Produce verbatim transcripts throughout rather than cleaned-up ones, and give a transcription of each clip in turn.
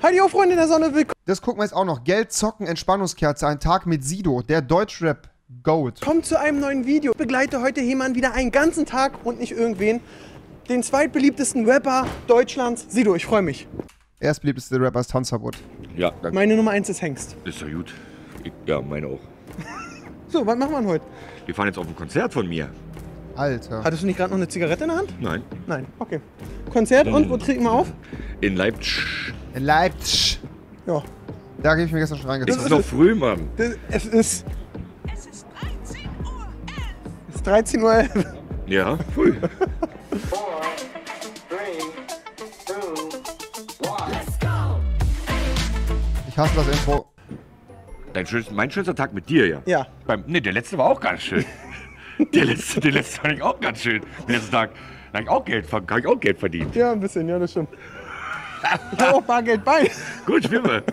Halt die auf, Freunde der Sonne, willkommen. Das gucken wir jetzt auch noch. Geld, Zocken, Entspannungskerze, ein Tag mit Sido, der Deutschrap Goat. Kommt zu einem neuen Video. Ich begleite heute jemanden wieder einen ganzen Tag und nicht irgendwen. Den zweitbeliebtesten Rapper Deutschlands, Sido. Ich freue mich. Erstbeliebteste Rapper ist Tanzverbot. Ja, danke. Meine Nummer eins ist Hengst. Ist ja gut. Ich, ja, meine auch. So, was machen wir denn heute? Wir fahren jetzt auf ein Konzert von mir. Alter. Hattest du nicht gerade noch eine Zigarette in der Hand? Nein. Nein, okay. Konzert und wo treten wir auf? In Leipzig. In Leipzig. Ja. Da habe ich mir gestern schon reingezogen. Es ist noch früh, Mann. Das, es ist... Es ist dreizehn Uhr elf. Es ist dreizehn Uhr elf. Ja, früh. Ich hasse das Intro. Dein schönster, mein schönster Tag mit dir, ja? Ja. Beim, nee, der letzte war auch ganz schön. der letzte, der letzte war auch ganz schön. Den letzten Tag habe ich auch Geld, hab ich auch Geld verdient. Ja, ein bisschen, ja, das stimmt. Ich habe auch Bargeld bei. Gut, spielen wir.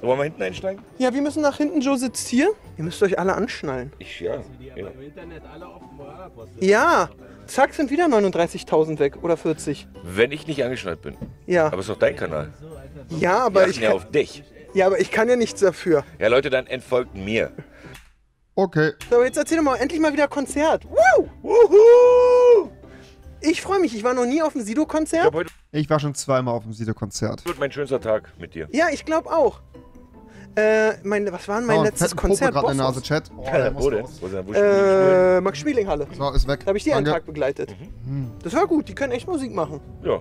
So, wollen wir hinten einsteigen? Ja, wir müssen nach hinten. Joe sitzt hier. Ihr müsst euch alle anschnallen. Ich, ja. Ja. Ja. Zack, sind wieder neununddreißigtausend weg oder vierzig. Wenn ich nicht angeschnallt bin. Ja. Aber es ist doch dein Kanal. Ja, aber ich. Ich ja auf dich. Ja, aber ich kann ja nichts dafür. Ja, Leute, dann entfolgt mir. Okay. So, aber jetzt erzähl doch mal, endlich mal wieder Konzert. Woo! Wuhu! Ich freue mich, ich war noch nie auf dem Sido-Konzert. Ich, ich war schon zweimal auf dem Sido-Konzert. Wird mein schönster Tag mit dir. Ja, ich glaube auch. Äh, mein, was war denn mein oh, letztes Konzert? Gerade in der Nase, Chat. Oh, ja, wo denn? Wo denn? Wo äh, Max-Schmeling-Halle. So, ist weg. Da habe ich die einen Tag begleitet. Mhm. Das war gut, die können echt Musik machen. Ja.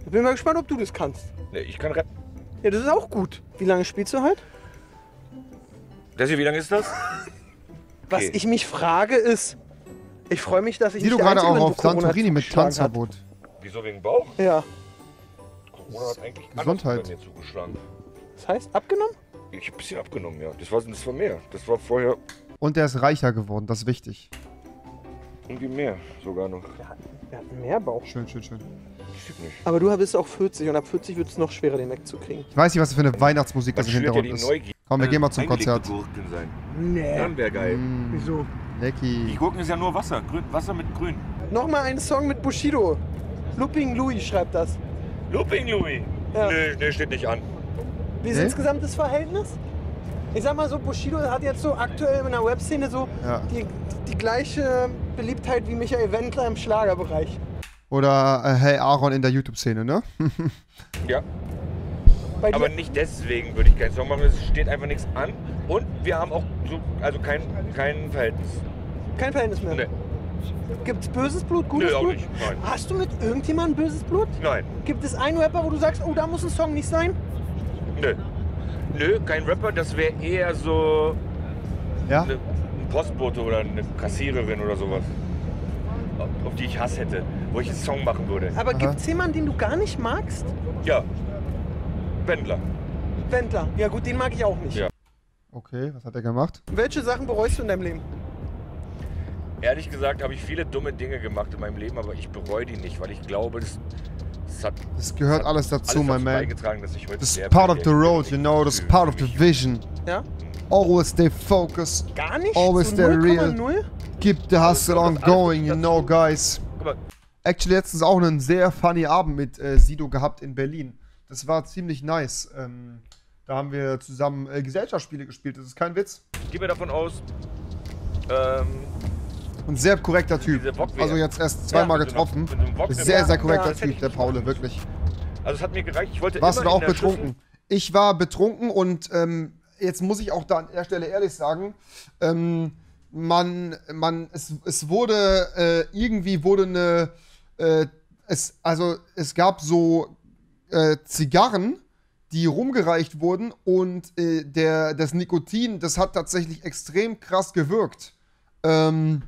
Ich bin mal gespannt, ob du das kannst. Ja, ich kann rappen. Ja, das ist auch gut. Wie lange spielst du halt? Desi, wie lange ist das? Was okay. ich mich frage ist, ich freue mich, dass ich nicht der Einzige bin, wo Corona zugeschlagen hat. Santorini mit Tanzverbot. Wieso wegen Bauch? Ja. Corona hat eigentlich Gesundheit bei mir zugeschlagen. Das heißt, abgenommen? Ich hab ein bisschen abgenommen, ja. Das war, das war mehr. Das war vorher... Und der ist reicher geworden, das ist wichtig. Irgendwie mehr sogar noch. Ja, der hat mehr Bauch. Schön, schön, schön. Aber du bist auch vierzig und ab vierzig wird es noch schwerer, den wegzukriegen. Ich weiß nicht, was das für eine Weihnachtsmusik das im Hintergrund ja ist. Neugier. Komm, wir gehen mal zum Konzert. Sein. Nee. Dann wäre geil. Mm. Wieso? Lecky. Die Gurken ist ja nur Wasser. Grün, Wasser mit Grün. Nochmal ein Song mit Bushido. Looping Louis schreibt das. Looping Louis? Ja. Nee, nee, steht nicht an. Wie ist nee? insgesamt das Verhältnis? Ich sag mal so, Bushido hat jetzt so aktuell in der Webszene so ja. die, die gleiche Beliebtheit wie Michael Wendler im Schlagerbereich. Oder äh, Hey Aaron in der YouTube-Szene, ne? Ja. Aber nicht deswegen würde ich keinen Song machen, es steht einfach nichts an. Und wir haben auch so, also kein, kein Verhältnis. Kein Verhältnis mehr? Nee. Gibt's böses Blut, gutes Nö, Blut? Auch nicht. Nein. Hast du mit irgendjemandem böses Blut? Nein. Gibt es einen Rapper, wo du sagst, oh, da muss ein Song nicht sein? Nö. Nö, kein Rapper, das wäre eher so... Ja? Ne, ein Postbote oder eine Kassiererin oder sowas. Auf die ich Hass hätte, wo ich einen Song machen würde. Aber gibt es jemanden, den du gar nicht magst? Ja. Wendler. Wendler. Ja gut, den mag ich auch nicht. Ja. Okay, was hat er gemacht? Welche Sachen bereust du in deinem Leben? Ehrlich gesagt habe ich viele dumme Dinge gemacht in meinem Leben, aber ich bereue die nicht, weil ich glaube, das, das hat... Das gehört das alles dazu, alles mein Man. Dass ich heute das ist part of the road, you know, das ist part of the vision. Ja? Always stay focused. Gar nicht? Always stay real. Keep the hustle on going, you know, guys. Actually, letztens auch einen sehr funny Abend mit äh, Sido gehabt in Berlin. Das war ziemlich nice. Ähm, da haben wir zusammen äh, Gesellschaftsspiele gespielt. Das ist kein Witz. Ich gehe mir davon aus. Ähm, Ein sehr korrekter Typ. Also jetzt erst zweimal ja, getroffen. So sehr, sehr korrekter ja, Typ, der Paule, wirklich. Also es hat mir gereicht. Ich wollte. Warst du auch betrunken? Ich war betrunken und ähm, jetzt muss ich auch da an der Stelle ehrlich sagen. Ähm, Man, man, es, es wurde äh, irgendwie wurde eine, äh, es, also es gab so äh, Zigarren, die rumgereicht wurden und äh, der, das Nikotin, das hat tatsächlich extrem krass gewirkt. Ähm,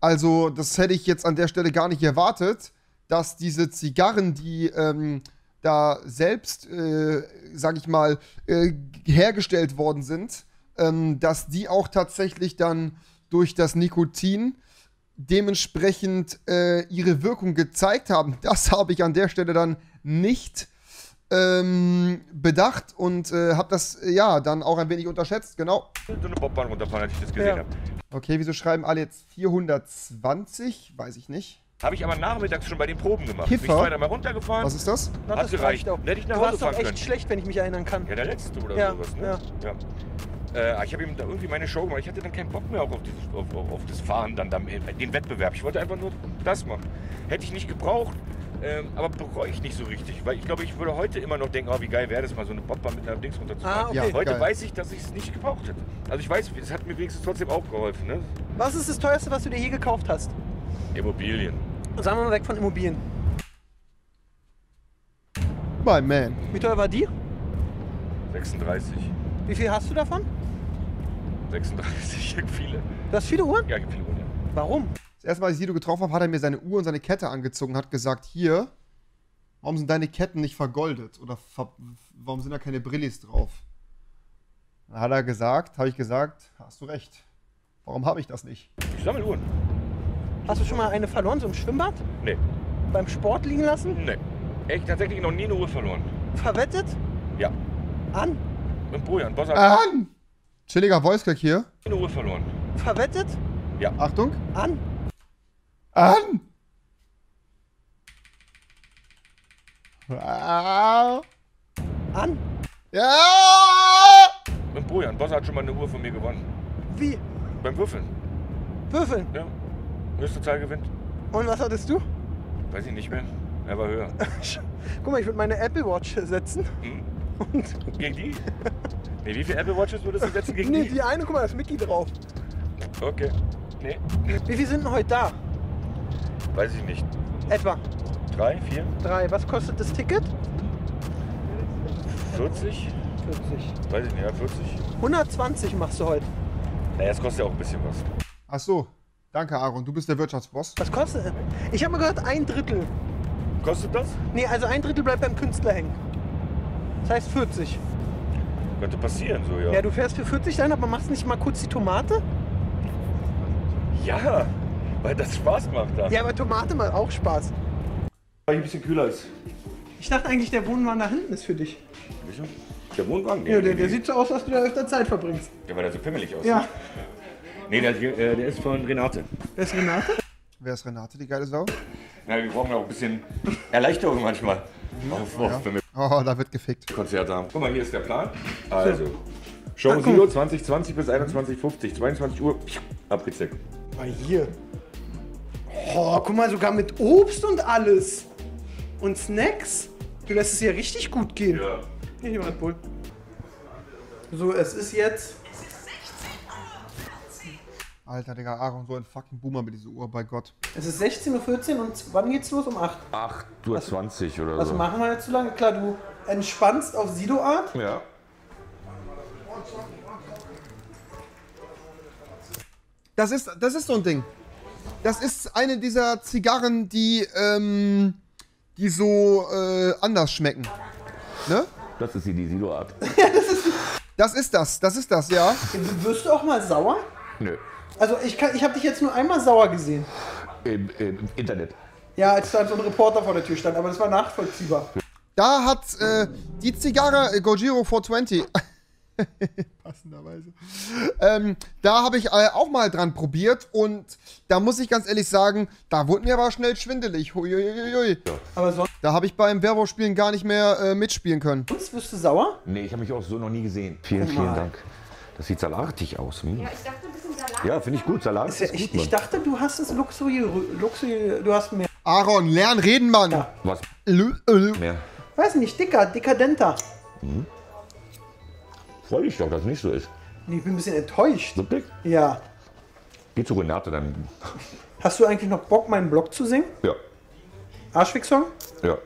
also das hätte ich jetzt an der Stelle gar nicht erwartet, dass diese Zigarren, die ähm, da selbst, äh, sag ich mal, äh, hergestellt worden sind, ähm, dass die auch tatsächlich dann durch das Nikotin dementsprechend äh, ihre Wirkung gezeigt haben. Das habe ich an der Stelle dann nicht ähm, bedacht und äh, habe das ja dann auch ein wenig unterschätzt, genau. So eine Bobbahn runterfahren, als ich das gesehen ja. habe. Okay, wieso schreiben alle jetzt vierhundertzwanzig? Weiß ich nicht. Habe ich aber nachmittags schon bei den Proben gemacht. Kiffer? Bin ich zweimal runtergefahren. Was ist das? Na, hat das gereicht. Dann hätte ich nach Hause fahren können. Du warst doch echt schlecht, wenn ich mich erinnern kann. Ja, der letzte oder ja, sowas, ne? Ja. Ja. Äh, ich habe ihm da irgendwie meine Show gemacht. Ich hatte dann keinen Bock mehr auch auf, dieses, auf, auf, auf das Fahren, dann, dann den Wettbewerb. Ich wollte einfach nur das machen. Hätte ich nicht gebraucht, ähm, aber bereue ich nicht so richtig. Weil ich glaube, ich würde heute immer noch denken, oh, wie geil wäre das mal, so eine Bobbahn mit einer Dings runterzufahren. Ah, okay. Ja, heute geil. Weiß ich, dass ich es nicht gebraucht hätte. Also ich weiß, das hat mir wenigstens trotzdem auch geholfen. Ne? Was ist das Teuerste, was du dir je gekauft hast? Immobilien. Sagen wir mal weg von Immobilien. My man. Wie teuer war die? sechsunddreißig. Wie viel hast du davon? sechsunddreißig, viele. Du hast viele Uhren? Ja, ich habe viele Uhren, ja. Warum? Das erste Mal, als ich Sido getroffen habe, hat er mir seine Uhr und seine Kette angezogen, hat gesagt, hier, warum sind deine Ketten nicht vergoldet? Oder ver warum sind da keine Brillis drauf? Dann hat er gesagt, habe ich gesagt, hast du recht. Warum habe ich das nicht? Ich sammle Uhren. Hast du schon mal eine verloren, so im Schwimmbad? Nee. Beim Sport liegen lassen? Nee. Echt, tatsächlich noch nie eine Uhr verloren. Verwettet? Ja. An? Mit Bojan, Boss. An! Chilliger Voice-Crack hier. Eine Uhr verloren. Verwettet? Ja. Achtung. An! An! An! Ja! Mit Bojan, Boss hat schon mal eine Uhr von mir gewonnen. Wie? Beim Würfeln. Würfeln? Ja. Höchste Zahl gewinnt. Und was hattest du? Weiß ich nicht mehr. Er war höher. Guck mal, ich würde meine Apple Watch setzen. Hm. Und gegen die? Nee, wie viele Apple Watches würdest du setzen gegen nee, die? Nee, die eine, guck mal, da ist Mickey drauf. Okay. Nee. Wie viele sind denn heute da? Weiß ich nicht. Etwa? Drei, vier? Drei. Was kostet das Ticket? vierzig? vierzig. Weiß ich nicht, ja, vierzig. hundertzwanzig machst du heute. Naja, es kostet ja auch ein bisschen was. Ach so. Danke, Aaron. Du bist der Wirtschaftsboss. Was kostet das? Ich habe mal gehört, ein Drittel. Kostet das? Nee, also ein Drittel bleibt beim Künstler hängen. Das heißt vierzig. Könnte passieren, so, ja. Ja, du fährst für vierzig ein, aber machst nicht mal kurz die Tomate? Ja, weil das Spaß macht dann. Ja, aber Tomate macht auch Spaß. Weil ich ein bisschen kühler ist. Ich dachte eigentlich, der Wohnwagen da hinten ist für dich. Wieso? Der Wohnwagen? Ja, der, der sieht so aus, als du da öfter Zeit verbringst. Ja, weil der so pimmelig aussieht. Ja. Nee, der, der ist von Renate. Wer ist Renate? Wer ist Renate, die geile Sau? Na, wir brauchen auch ein bisschen Erleichterung manchmal. Mhm. Auf, auf, ja. Wenn wir oh, da wird gefickt. Konzert haben. Guck mal, hier ist der Plan. Also, Show Sido zwanzig zwanzig bis einundzwanzig Uhr fünfzig, zweiundzwanzig Uhr, abgezeckt. Mal hier. Oh, guck mal, sogar mit Obst und alles. Und Snacks. Du lässt es hier richtig gut gehen. Ja. Hier nehmen wir Red Bull. So, es ist jetzt... Alter, Digga, Aaron, so ein fucking Boomer mit dieser Uhr, bei Gott. Es ist sechzehn Uhr vierzehn und wann geht's los? Um acht? acht Uhr zwanzig oder so. Was machen wir jetzt so lange? Klar, du entspannst auf Sido-Art. Ja. Das ist, das ist so ein Ding. Das ist eine dieser Zigarren, die, ähm, die so, äh, anders schmecken. Ne? Das ist die, die Sido-Art. Ja, das ist die. Das ist das, das ist das, ja. Wirst du auch mal sauer? Nö. Also ich, ich habe dich jetzt nur einmal sauer gesehen. Im, Im Internet. Ja, als da so ein Reporter vor der Tür stand, aber das war nachvollziehbar. Da hat äh, die Zigarre äh, Gojiro vierhundertzwanzig, passenderweise, ähm, da habe ich äh, auch mal dran probiert und da muss ich ganz ehrlich sagen, da wurde mir aber schnell schwindelig. Huiuiuiui. Ja. Aber sonst da habe ich beim Werwolf-Spielen gar nicht mehr äh, mitspielen können. Sonst wirst du sauer? Nee, ich habe mich auch so noch nie gesehen. Vielen, vielen Mann. Dank. Das sieht salatig aus. Hm. Ja, ich dachte, ein bisschen Salat. Ja, finde ich gut. Salat ist ja, ist ich, gut, ich dachte, du hast es luxuriös. Luxuri du hast mehr. Aaron, lern reden, Mann. Ja. Was? L L mehr. Weiß nicht, dicker, dekadenter. Mhm. Freu dich doch, dass es nicht so ist. Nee, ich bin ein bisschen enttäuscht. Wirklich? Ja. Geh zu Renate dann. Hast du eigentlich noch Bock, meinen Blog zu singen? Ja. Arschwick-Song? Ja.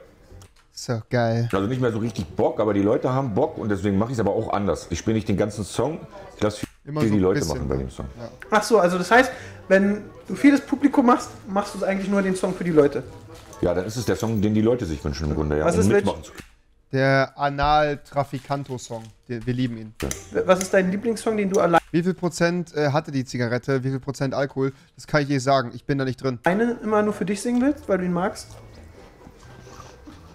So geil. Also nicht mehr so richtig Bock, aber die Leute haben Bock und deswegen mache ich es aber auch anders. Ich spiele nicht den ganzen Song, ich lasse viel die Leute machen bei dem Song. Ja. Ach so, also das heißt, wenn du vieles Publikum machst, machst du es eigentlich nur den Song für die Leute? Ja, dann ist es der Song, den die Leute sich wünschen im Grunde, ja. Was um ist mitmachen zu können. Der Anal-Traficanto-Song, wir lieben ihn. Ja. Was ist dein Lieblingssong, den du allein... Wie viel Prozent äh, hatte die Zigarette, wie viel Prozent Alkohol, das kann ich dir sagen, ich bin da nicht drin. Einen immer nur für dich singen willst, weil du ihn magst?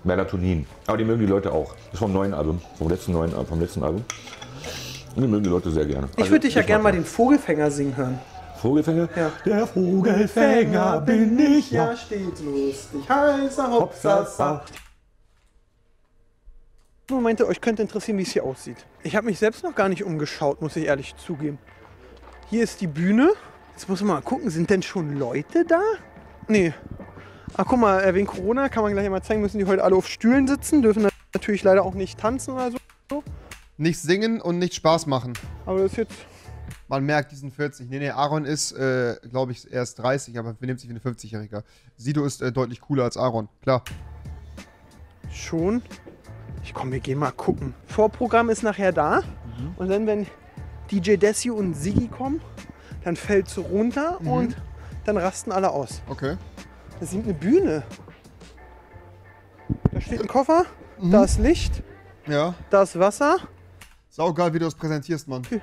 Melatonin. Aber die mögen die Leute auch. Das ist vom neuen Album, vom letzten neuen vom letzten Album. Und die mögen die Leute sehr gerne. Ich also, würde dich ja gerne mal den Vogelfänger singen hören. Vogelfänger? Ja. Der Vogelfänger bin ich, ja, ja steht lustig, heißer Hopsasa. Ich meinte, euch könnte interessieren, wie es hier aussieht. Ich habe mich selbst noch gar nicht umgeschaut, muss ich ehrlich zugeben. Hier ist die Bühne. Jetzt muss man mal gucken, sind denn schon Leute da? Nee. Ach guck mal, wegen Corona kann man gleich mal zeigen, müssen die heute alle auf Stühlen sitzen, dürfen natürlich leider auch nicht tanzen oder so. Nicht singen und nicht Spaß machen. Aber das ist jetzt... Man merkt, die sind vierzig. Nee, nee, Aaron ist, äh, glaube ich, erst dreißig, aber benimmt sich wie ein fünfzigjähriger. Sido ist äh, deutlich cooler als Aaron, klar. Schon? Ich komm, wir gehen mal gucken. Vorprogramm ist nachher da. Mhm. Und dann, wenn D J Desi und Siggi kommen, dann fällt's runter mhm. und dann rasten alle aus. Okay. Da sieht eine Bühne. Da steht ein Koffer, mhm. da ist Licht, ja. da ist Wasser. Saugeil, wie du das präsentierst, Mann. Okay.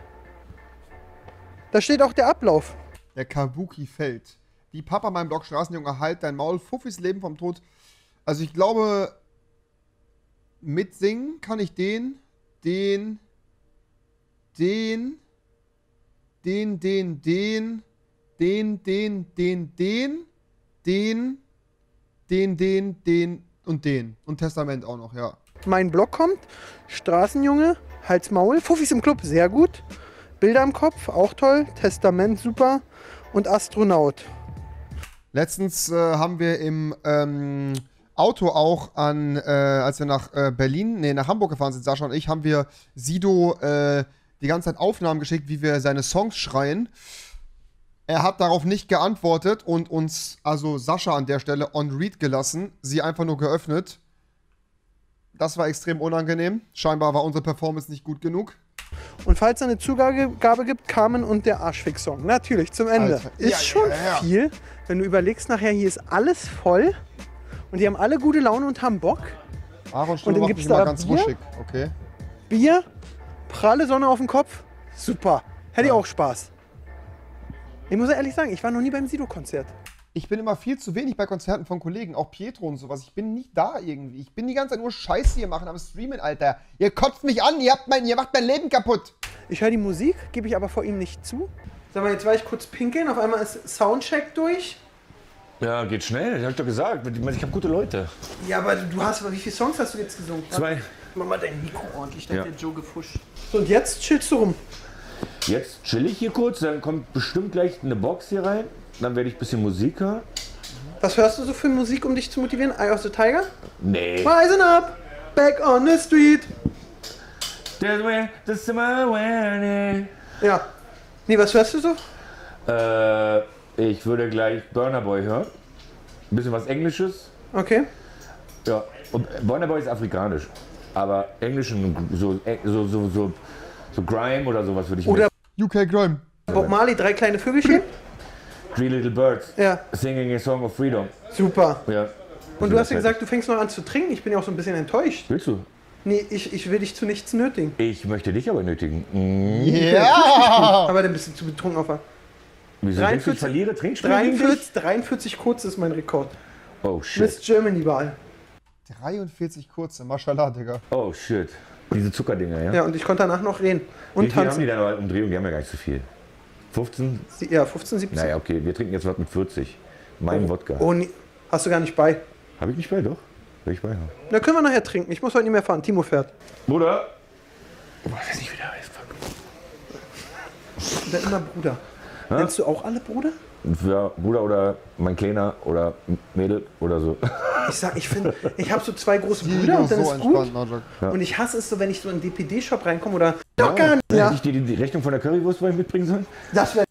Da steht auch der Ablauf. Der Kabuki fällt. Wie Papa, mein Blog, Straßenjunge, halt dein Maul, Fuffis Leben vom Tod. Also ich glaube, mitsingen kann ich den, den, den, den, den, den, den, den, den, den, den, den, den, den und den. Und Testament auch noch, ja. Mein Blog kommt, Straßenjunge, Hals, Maul, Fuffis im Club, sehr gut. Bilder im Kopf, auch toll. Testament, super. Und Astronaut. Letztens äh, haben wir im ähm, Auto auch an, äh, als wir nach äh, Berlin, nee, nach Hamburg gefahren sind, Sascha und ich, haben wir Sido äh, die ganze Zeit Aufnahmen geschickt, wie wir seine Songs schreien. Er hat darauf nicht geantwortet und uns, also Sascha an der Stelle, on read gelassen, sie einfach nur geöffnet. Das war extrem unangenehm. Scheinbar war unsere Performance nicht gut genug. Und falls es eine Zugabe gibt, Carmen und der Arschfick-Song. Natürlich, zum Ende. Alter. Ist ja, schon ja, ja. viel, wenn du überlegst, nachher hier ist alles voll und die haben alle gute Laune und haben Bock. Aaron und dann gibt es da ganz Bier, wuschig. Okay. Bier, pralle Sonne auf dem Kopf, super. Hätte ja. ich auch Spaß. Ich muss ehrlich sagen, ich war noch nie beim Sido-Konzert. Ich bin immer viel zu wenig bei Konzerten von Kollegen, auch Pietro und sowas. Ich bin nicht da irgendwie. Ich bin die ganze Zeit nur Scheiße hier machen am Streamen, Alter. Ihr kotzt mich an, ihr, habt mein, ihr macht mein Leben kaputt. Ich höre die Musik, gebe ich aber vor ihm nicht zu. Sag mal, jetzt war ich kurz pinkeln, auf einmal ist Soundcheck durch. Ja, geht schnell, das hab ich doch gesagt. Ich habe gute Leute. Ja, aber du hast, aber wie viele Songs hast du jetzt gesungen? Zwei. Mach mal dein Mikro ordentlich, da hat ja. der Joe gefuscht. So, und jetzt chillst du rum? Jetzt chill ich hier kurz, dann kommt bestimmt gleich eine Box hier rein. Dann werde ich ein bisschen Musik hören. Was hörst du so für Musik, um dich zu motivieren? Eye of the Tiger? Nee. Rising up, back on the street. That's where, that's my way. Ja. Nee, was hörst du so? Äh, ich würde gleich Burna Boy hören. Ein bisschen was Englisches. Okay. Ja, und Burna Boy ist afrikanisch. Aber Englisch, so, so, so, so, so Grime oder sowas würde ich oder mit. U K Grime. Bob Marley, drei kleine Vögelchen. Three Little Birds, ja. Singing a Song of Freedom. Super. Ja. Und du hast ja gesagt, du fängst noch an zu trinken. Ich bin ja auch so ein bisschen enttäuscht. Willst du? Nee, ich, ich will dich zu nichts nötigen. Ich möchte dich aber nötigen. Mm. Ja! Aber dann bist du zu betrunken auf der... Wieso denkst du, ich verliere Trinkspiele? dreiundvierzig, dreiundvierzig kurze ist mein Rekord. Oh shit. Miss Germany Wahl. dreiundvierzig kurze, Maschallah, Digga. Oh shit. Diese Zuckerdinger, ja? Ja, und ich konnte danach noch reden. Und wie viel haben die da noch Umdrehung? Die haben ja gar nicht so viel. fünfzehn? Ja, fünfzehn, siebzehn. Naja, okay, wir trinken jetzt was mit vierzig. Mein oh, Wodka. Oh, nee. Hast du gar nicht bei? Habe ich nicht bei, doch. Will ich bei haben. Da können wir nachher trinken. Ich muss heute nicht mehr fahren. Timo fährt. Bruder. Oh, weiß nicht, wie der heißt. Fuck. Der immer Bruder. Ha? Nennst du auch alle Bruder? Ja, Bruder oder mein Kleiner oder Mädel oder so. Ich sag, ich finde, ich habe so zwei große Brüder und dann so ist gut. Ja. Und ich hasse es so, wenn ich so in einen D P D-Shop reinkomme oder... Doch gar nicht. Hätte ich dir die Rechnung von der Currywurst mitbringen sollen? Das wäre...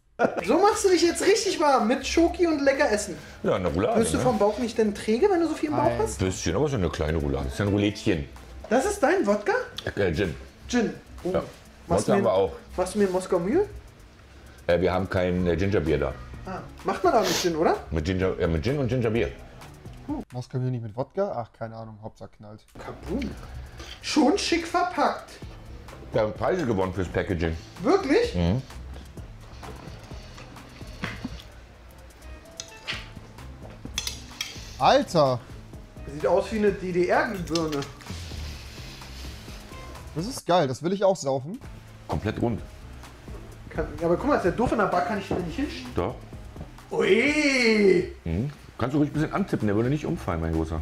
So machst du dich jetzt richtig warm mit Schoki und lecker essen. Ja, eine Roulade. Wirst du vom Bauch nicht denn träge, wenn du so viel im Bauch hast? Ein bisschen, aber so eine kleine Roulade. Das ist ein Roulettchen. Das ist dein Wodka? Äh, Gin. Gin. Oh. Ja. Wodka haben wir auch. Machst du mir in Moskau Mühe? Äh, wir haben kein äh, Gingerbier da. Ah. Macht man da mit Gin, oder? Mit, Ginger, äh, mit Gin und Gingerbier. Oh. Moskau Mühe nicht mit Wodka? Ach, keine Ahnung. Hauptsache knallt. Kaboom. Schon schick verpackt. Wir haben Preise gewonnen fürs Packaging. Wirklich? Mhm. Alter! Sieht aus wie eine D D R-Birne. Das ist geil, das will ich auch saufen. Komplett rund. Kann, aber guck mal, ist ja doof, in der Bar kann ich nicht hinstellen. Doch. Ui! Mhm. Kannst du ruhig ein bisschen antippen, der würde nicht umfallen, mein Großer.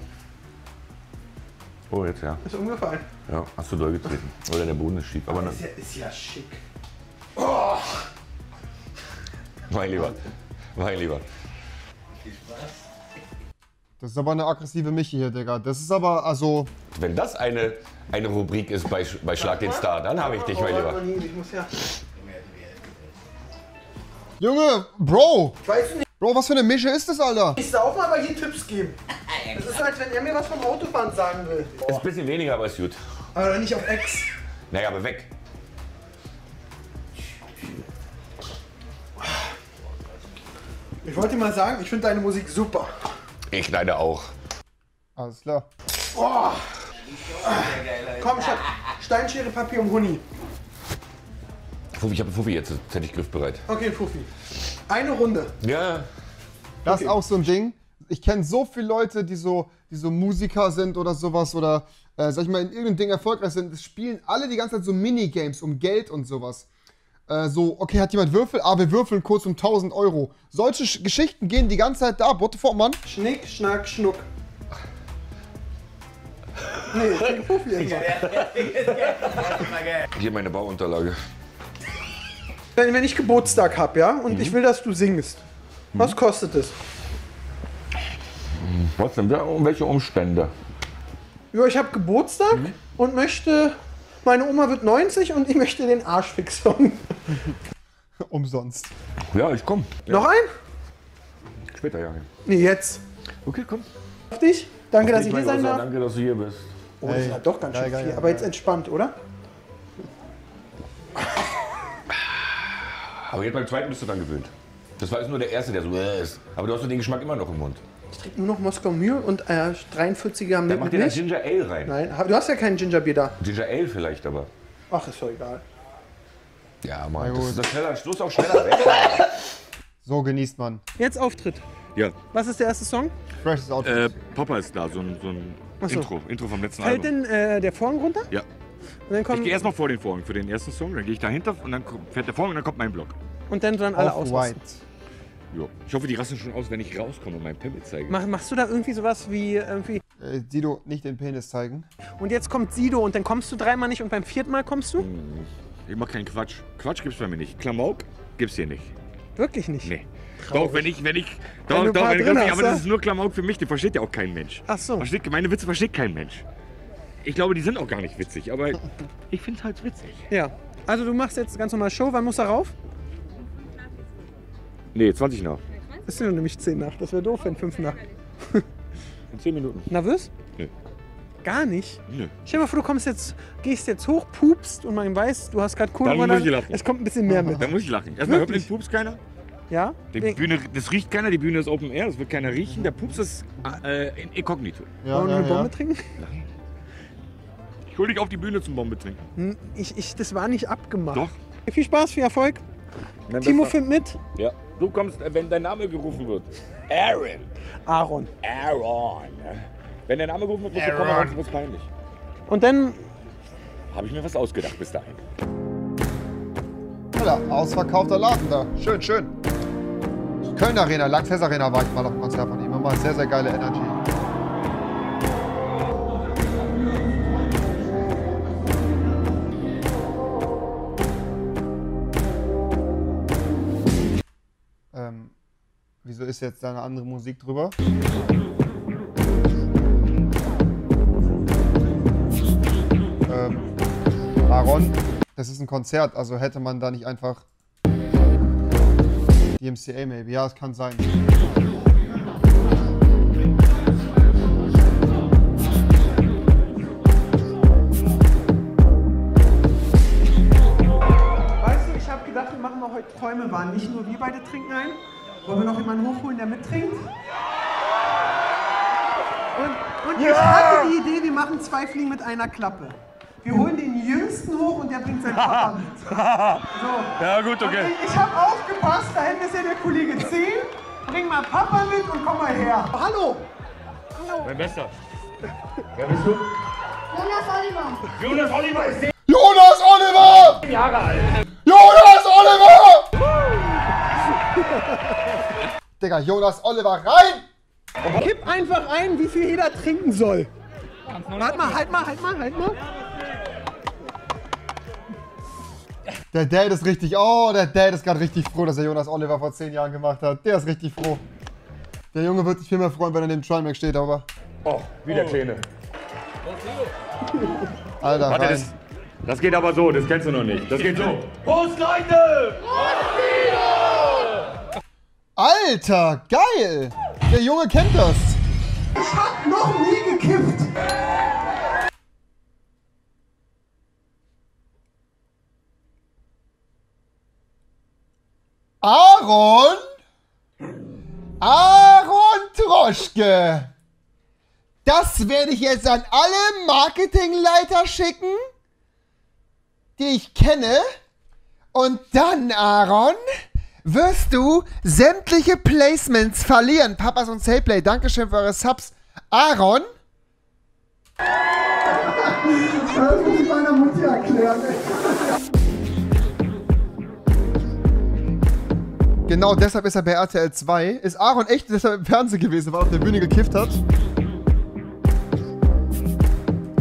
Oh, jetzt ja. Ist umgefallen. Ja, hast du doll getreten. Oder der Boden ist schief. Aber, aber ist, ja, ist ja schick. Oh! Mein Lieber. Mein Lieber. Viel Spaß. Das ist aber eine aggressive Michi hier, Digga. Das ist aber, also... Wenn das eine, eine Rubrik ist bei, bei Schlag den Star, dann habe ich dich, mein Lieber. Ich muss ja... Junge, Bro! Ich weiß nicht. Bro, was für eine Mische ist das, Alter? Ich darf auch mal hier Tipps geben. Das ist, als wenn er mir was vom Autofahren sagen will. Boah. Ist ein bisschen weniger, aber ist gut. Aber nicht auf Ex. Naja, aber weg. Ich wollte mal sagen, ich finde deine Musik super. Ich leider auch. Alles klar. Boah. Komm, Schatz. Steinschere, Papier und Huni. Fuffi, ich habe einen Fuffi jetzt, jetzt hätte ich griffbereit. Okay, Fuffi. Eine Runde. Ja. Das okay. Ist auch so ein Ding. Ich kenne so viele Leute, die so, die so Musiker sind oder sowas oder, äh, sag ich mal, in irgendeinem Ding erfolgreich sind. Es spielen alle die ganze Zeit so Minigames um Geld und sowas. Äh, so, okay, hat jemand Würfel? Ah, wir würfeln kurz um tausend Euro. Solche Sch Geschichten gehen die ganze Zeit da. What the fuck, Mann? Schnick, schnack, schnuck. Nee, ich bin Fuffi einfach. Hier meine Bauunterlage. Wenn, wenn ich Geburtstag habe, ja, und mhm. ich will, dass du singst, mhm. was kostet es? Was denn? Welche Umstände? Ja, ich habe Geburtstag mhm. und möchte, meine Oma wird neunzig und ich möchte den Arsch fixen. Umsonst. Ja, ich komm. Noch ja. ein? Später, ja. Nee, jetzt. Okay, komm. Auf dich. Danke, Auf dass dich, ich hier sein darf. Danke, dass du hier bist. Oh, das war doch ganz schön geil, viel, geil, aber geil. Jetzt entspannt, oder? Aber jetzt beim zweiten bist du dann gewöhnt. Das war jetzt nur der erste, der so ist. Aber du hast den Geschmack immer noch im Mund. Ich trinke nur noch Moskau Mule und äh, dreiundvierziger mit. Da macht dir da Ginger Ale rein. Nein, du hast ja kein Ginger Bier da. Ginger Ale vielleicht aber. Ach, ist doch egal. Ja, Mann, das ist doch schneller. Schluss auf schneller weg. So genießt man. Jetzt Auftritt. Ja. Was ist der erste Song? Fresh ist Auftritt. Äh, Papa ist da, so ein, so ein so. Intro. Intro vom letzten Fällt Album. Fällt denn äh, der Vorhang runter? Ja. Ich gehe erstmal vor den Vorhang für den ersten Song, dann gehe ich dahinter und dann fährt der Vorhang und dann kommt mein Block. Und dann dann alle ausrasten. Jo. Ich hoffe, die rasten schon aus, wenn ich rauskomme und meinen Penis zeige. Mach, machst du da irgendwie sowas wie irgendwie... Äh, Sido, nicht den Penis zeigen. Und jetzt kommt Sido und dann kommst du dreimal nicht und beim vierten Mal kommst du? Ich mach keinen Quatsch. Quatsch gibt's bei mir nicht. Klamauk gibt's hier nicht. Wirklich nicht? Nee. Traurig. Doch, wenn ich, wenn ich, doch, wenn doch, wenn ich, hast, aber das ist nur Klamauk für mich, den versteht ja auch kein Mensch. Ach so. Versteht, meine Witze versteht kein Mensch. Ich glaube, die sind auch gar nicht witzig, aber ich finde es halt witzig. Ja, also du machst jetzt ganz normal Show. Wann muss er rauf? Nee, zwanzig nach. Das sind nämlich zehn nach. Das wäre doof, wenn fünf nach. In zehn Minuten. Nervös? Nee. Gar nicht? Nee. Stell dir mal vor, du kommst jetzt, gehst jetzt hoch, pupst und man weiß, du hast gerade Kohle. Dann muss ich lachen. Es kommt ein bisschen mehr mit. Dann muss ich lachen. Erstmal hört den Pups keiner. Ja? Die Bühne, das riecht keiner, die Bühne ist Open Air, das wird keiner riechen. Der Pups ist äh, inkognito. Ja, wollen wir eine ja, Bombe ja. trinken? Nein. Ich hol dich auf die Bühne zum Bombe trinken. Ich, ich, das war nicht abgemacht. Doch. Viel Spaß, viel Erfolg. Mein Timo findet mit. Ja. Du kommst, wenn dein Name gerufen wird. Aaron. Aaron. Aaron. Wenn dein Name gerufen wird, musst du kommen, sonst wird's peinlich. Und dann... Habe ich mir was ausgedacht bis dahin. Alter, ausverkaufter Laden da. Schön, schön. Köln Arena, Lanxess Arena war ich mal auf dem Konzert von ihm. Immer sehr, sehr geile Energy. Wieso ist jetzt da eine andere Musik drüber? Ähm, Aaron, das ist ein Konzert, also hätte man da nicht einfach... Die M C A maybe, ja, es kann sein. Weißt du, ich habe gedacht, wir machen mal heute Träume wahr. Nicht nur wir beide trinken ein. Wollen wir noch jemanden hochholen, der mittrinkt? Und, und yeah. ich hatte die Idee, wir machen zwei Fliegen mit einer Klappe. Wir holen den Jüngsten hoch und der bringt seinen Papa mit. So. Ja gut, okay. Und ich ich habe aufgepasst, da hinten ist ja der Kollege zehn. Bring mal Papa mit und komm mal her. Hallo! Hallo! Mein Bester. Wer bist du? Jonas Oliver. Jonas Oliver ist zehn Jahre alt. Jonas Oliver! Jonas Oliver! Digga, Jonas Oliver, rein! Kipp einfach ein, wie viel jeder trinken soll. Halt mal, halt mal, halt mal, halt mal. Der Dad ist richtig, oh, der Dad ist gerade richtig froh, dass er Jonas Oliver vor zehn Jahren gemacht hat. Der ist richtig froh. Der Junge wird sich viel mehr freuen, wenn er neben Trimac steht, aber... Oh, wie der Kleine. Alter, warte, das, das geht aber so, das kennst du noch nicht. Das geht so. Prost, Leute! Prost, Alter, geil! Der Junge kennt das. Ich hab noch nie gekifft. Aaron? Aaron Troschke. Das werde ich jetzt an alle Marketingleiter schicken, die ich kenne. Und dann, Aaron, wirst du sämtliche Placements verlieren. Papas und Sailplay, Dankeschön für eure Subs. Aaron? Das muss ich meiner Mutti erklären. Genau deshalb ist er bei R T L zwei. Ist Aaron echt deshalb im Fernsehen gewesen, weil er auf der Bühne gekifft hat?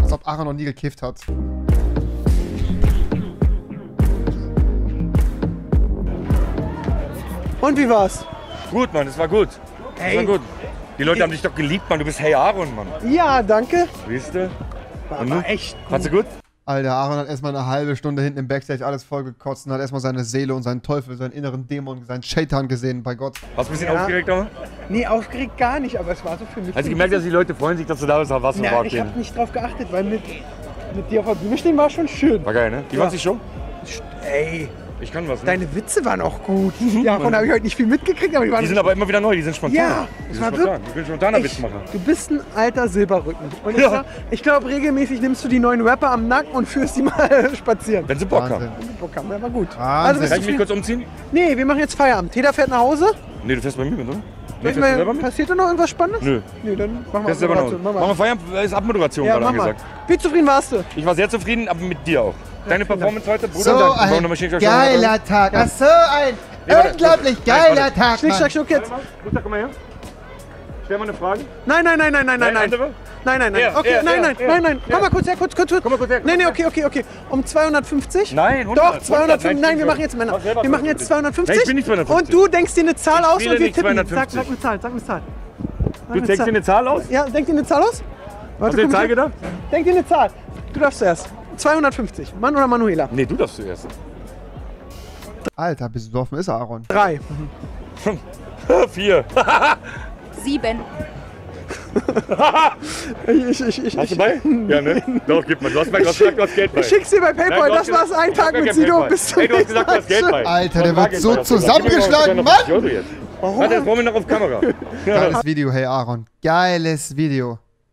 Als ob Aaron noch nie gekifft hat. Und wie war's? Gut, Mann, es war gut. Hey. Es war gut. Die Leute ich haben dich doch geliebt, Mann. Du bist Hey Aaron, Mann. Ja, danke. Siehst du? War, war echt gut. Warst du gut? Alter, Aaron hat erstmal eine halbe Stunde hinten im Backstage alles vollgekotzt und hat erstmal seine Seele und seinen Teufel, seinen inneren Dämon, seinen Shaitan gesehen, bei Gott. Warst du ein bisschen ja. aufgeregt, aber? Nee, aufgeregt gar nicht, aber es war so für mich... Hast du gemerkt, dass die Leute freuen sich, dass du da bist, was Na, ich hab nicht drauf geachtet, weil mit, mit dir auf der Bühne stehen war schon schön. War geil, ne? Wie ja. warst du schon? Ey... Ich kann was, ne? Deine Witze waren auch gut. Davon habe ich heute nicht viel mitgekriegt, aber die waren... Die sind aber immer wieder neu, die sind spontan. Ja, die sind war spontan. Ich bin spontaner Witzmacher. Du bist ein alter Silberrücken. Und ja. ich glaube, glaub, regelmäßig nimmst du die neuen Rapper am Nacken und führst die mal spazieren. Wenn sie Bock haben. Wenn sie Bock haben, ja, war gut. Also, kann ich mich kurz umziehen? Nee, wir machen jetzt Feierabend. Täter fährt nach Hause. Nee, du fährst bei mir mit, oder? Nee, fährst du selber mit? Passiert da noch irgendwas Spannendes? Nö. Nee, dann machen wir Abmoderation. Machen wir Feierabend, ist Abmoderation, gerade angesagt. Wie zufrieden warst du? Ich war sehr zufrieden, aber mit dir auch. Deine Performance heute, Bruder, so ein geiler, geiler Tag. Ach, so ein nee, warte, unglaublich warte, geiler warte. Tag. Schnick, schnack, schnuck jetzt. Bruder, komm mal her. Ich stell mal eine Frage. Nein, nein, nein, nein, nein, nein, nein. Nein, nein, nein. Ja, okay, ja, nein, ja, nein, ja, nein, nein. Ja. Komm mal kurz her, kurz, kurz, kurz. Komm mal kurz her. Nein, nein, okay, okay, okay. Um zweihundertfünfzig? Nein, hundert. Doch, zweihundertfünfzig. Nein, wir machen jetzt Männer. Wir machen jetzt zweihundertfünfzig. Nein, ich bin nicht zweihundertfünfzig. Und du denkst dir eine Zahl aus und wir tippen. Sag, sag eine Zahl, sag eine Zahl. Du denkst dir eine Zahl aus? Ja, denk dir eine Zahl aus. Hast du eine Zahl gedacht? Denk dir eine Zahl. Du darfst erst. zweihundertfünfzig. Mann oder Manuela? Nee, du darfst zuerst. Alter, bis du offen ist, Aaron. Drei. Vier. Sieben. ich, ich, ich, Hast du bei? Ja, ne? Doch, gib mal. Du hast, mein, du hast gesagt, du hast Geld bei. Ich schick's dir bei PayPal. Nein, das war's ein Tag mit Sido. Bis zum hey, du hast gesagt, du hast Geld bei. Alter, der wird so zusammengeschlagen, Mann! Warum? Das brauchen wir noch auf Kamera. Geiles Video, Hey Aaron. Geiles Video.